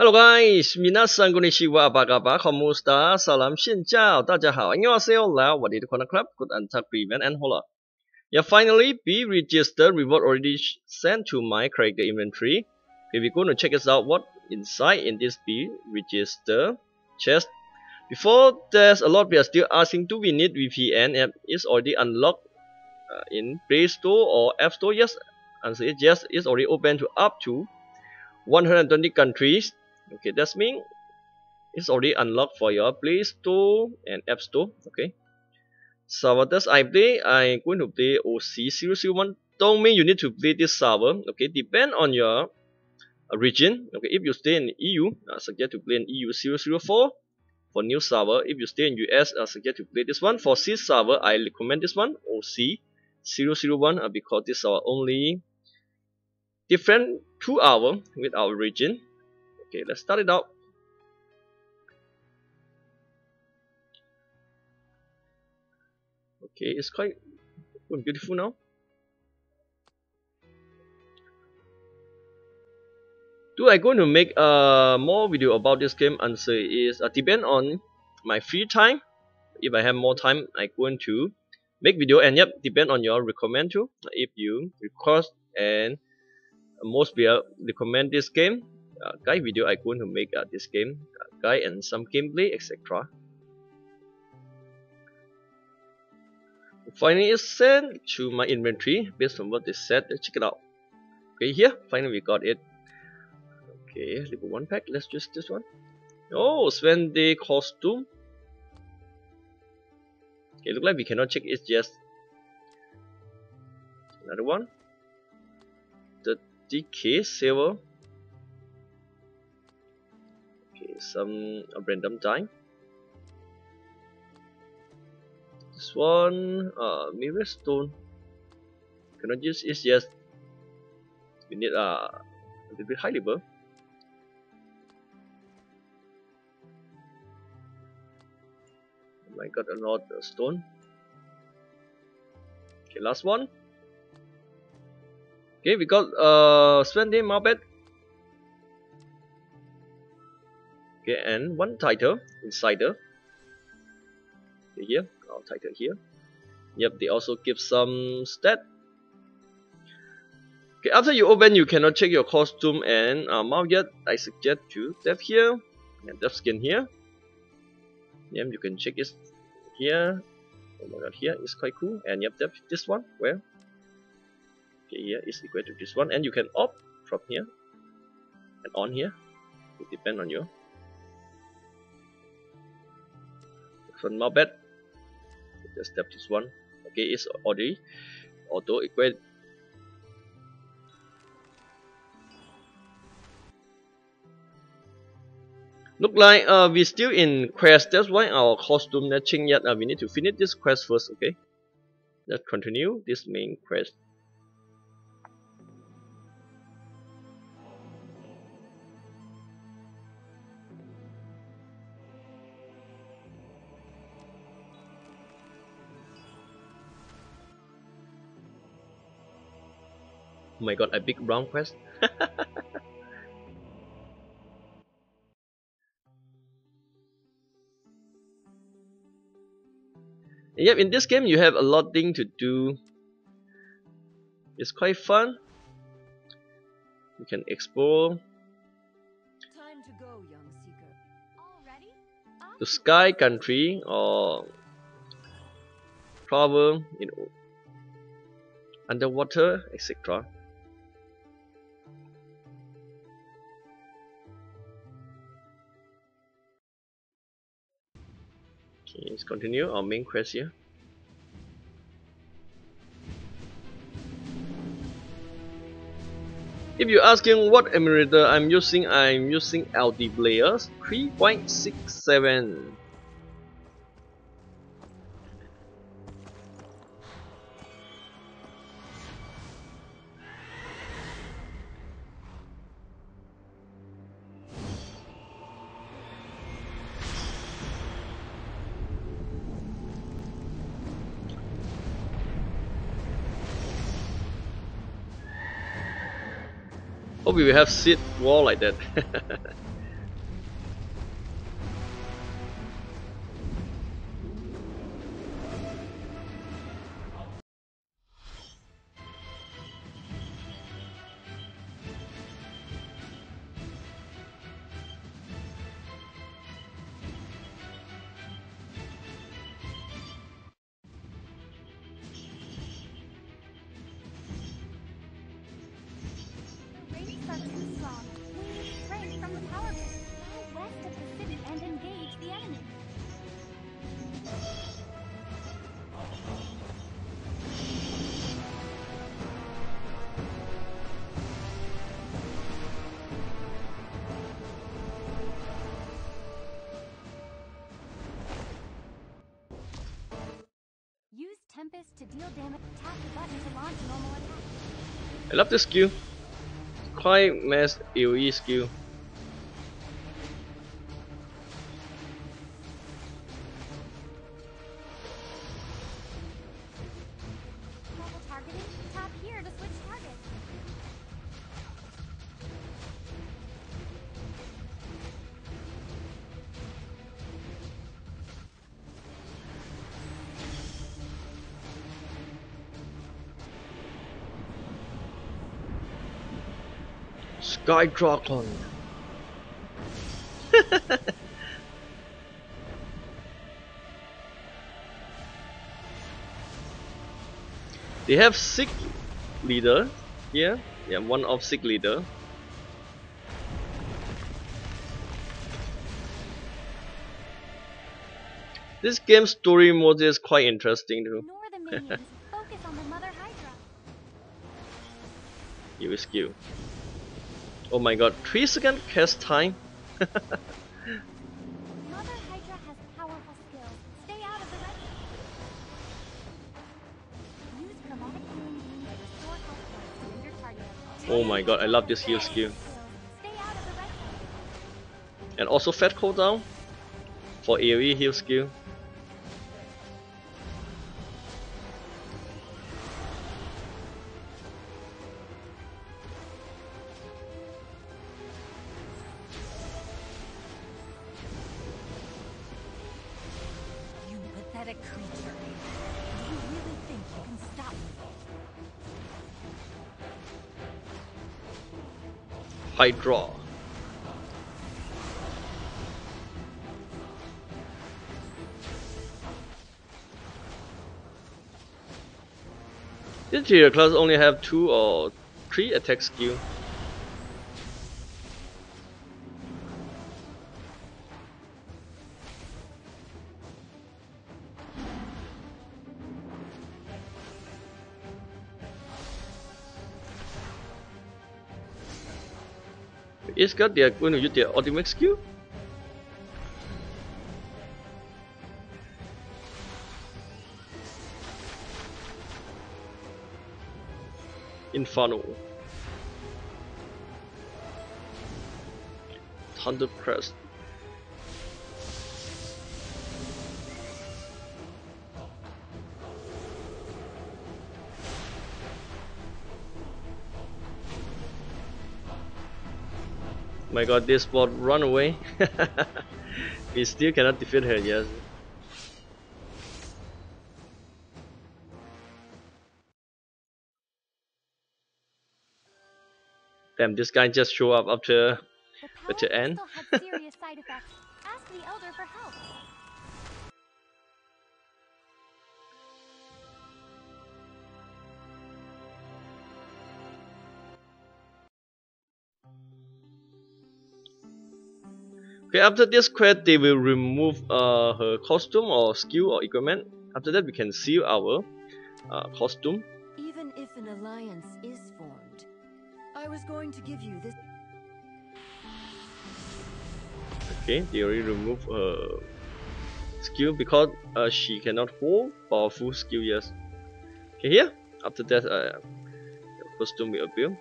Hello guys, minasan konnichiwa, bagaba, komusta, salam, xin chao, daja hao, annyeonghaseyo, lao, wadid corner club, good untuck, prevent, and hola. Yeah, finally, B-Register reward already sent to my character inventory. Okay, we're going to check this out, what inside in this B-Register chest. Before there's a lot, we are still asking, do we need VPN app? It's already unlocked in Play Store or App Store. Yes, answer is yes, it's already open to up to 120 countries. Okay, that means it's already unlocked for your Play Store and App Store. Okay, server that I play, I'm going to play OC001. Don't mean you need to play this server. Okay, depend on your region. Okay, if you stay in EU, I suggest to play in EU004 for new server. If you stay in US, I suggest to play this one. For C server, I recommend this one OC001 because this server only different 2 hours with our region. Okay, let's start it out. Okay, it's quite beautiful now. Do I going to make more video about this game? Answer is depend on my free time. If I have more time, I going to make video, and yep, depend on your recommend too. If you request and most people recommend this game. Guide video I going to make this game guide and some gameplay, etc. Finally it's sent to my inventory based on what they said. Let's check it out. Okay, here finally we got it. Okay, level 1 pack, let's just this one. Oh, Sven day costume. Okay, look like we cannot check it just. Another one. 30k silver. Some random time. This one, mirror stone. Cannot use it, yes. We need a little bit high level. I got a lot of stone. Okay, last one. Okay, we got Sven day Marbet. Okay, and one title, Insider. Okay, here, our title here. Yep, they also give some stat. Okay, after you open, you cannot check your costume and mount yet. I suggest to depth here and depth skin here. Yep, you can check it here. Oh my god, here is quite cool. And yep, depth this one, where? Okay, here is equal to this one. And you can opt from here and on here. It depends on your. From my bed, just tap this one. Okay, it's already auto equate. Look like we still in quest. That's why our costume matching yet. We need to finish this quest first. Okay, let's continue this main quest. Oh my god, a big round quest. Yep, in this game you have a lot of things to do. It's quite fun. You can explore. Time to go, young seeker. All ready? The Sky Country or travel in underwater, etc. Okay, let's continue our main quest here. If you're asking what emulator I'm using, LDPlayer 3.67. Hope we will have seed wall like that. fist to deal damage. Tap the button to launch normal attack. I love this skill. It's quite mass AoE skill. Sky croton. They have sick leader here. Yeah, one of sick leader. This game's story mode is quite interesting too. Focus on the mother Hydra. You skill. Oh my god, 3-second cast time. Mother Hydra has powerful skills. Stay out of the way. Use chromatic healing to restore health points to your target. Oh my god, I love this heal skill. Stay out of the way. And also fat cooldown for AoE heal skill. Creature. Do you really think you can stop me? Hydra. Did your class only have 2 or 3 attack skill? It's got they are going to use their ultimate skill. Inferno Thunder Crest. My god, this bot run away. We still cannot defeat her, yes. Damn, this guy just show up after the end. Ask the elder for help. Okay, after this quest, they will remove her costume or skill or equipment. After that, we can seal our costume. Even if an alliance is formed, I was going to give you this. Okay, they already removed her skill because she cannot hold powerful skill. Yes. Okay, here. After that, the costume will appear.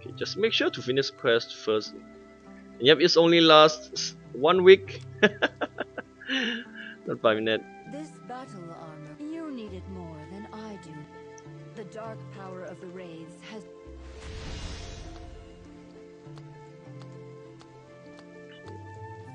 Okay, just make sure to finish quest first. And yep, it's only lasts 1 week. Not 5 minutes. This battle armor, you need it more than I do. The dark power of the wraiths has.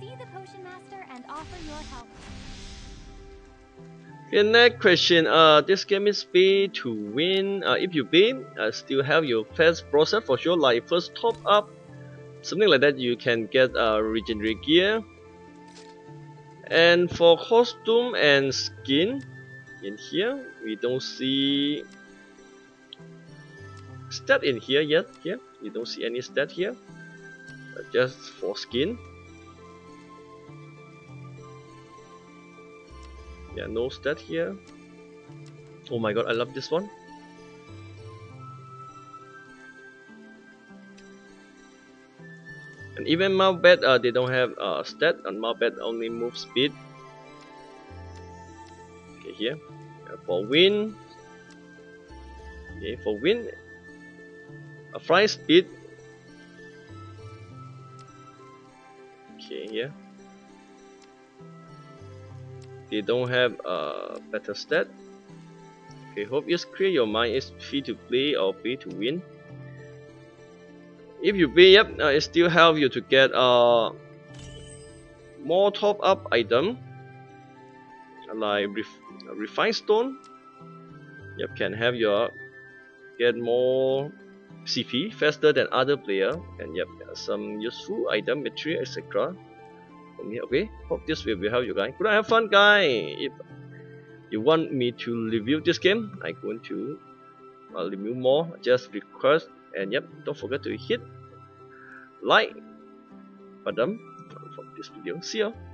See the potion master and offer your help. Okay, next question. This game is pay to win. If you pay, still have your quest process for sure. Like first top up. Something like that, you can get regenerate gear. And for costume and skin, in here we don't see stat in here yet. Here we don't see any stat here. Just for skin, yeah, no stat here. Oh my god, I love this one. And even Mountbat, they don't have stat, and Mountbat only move speed. Okay, here. For win, Okay, for wind, a fly speed. Okay, yeah. They don't have a better stat. Okay, hope it's clear your mind is free to play or pay to win. If you pay, yep, it still helps you to get more top up item like refined stone. Yep, can have your get more CP faster than other player, and yep, some useful item, material, etc. Okay, hope this will help you guys. Could I have fun, guys? If you want me to review this game, I'm going to review more. Just request, and yep, don't forget to hit like button for this video. See ya.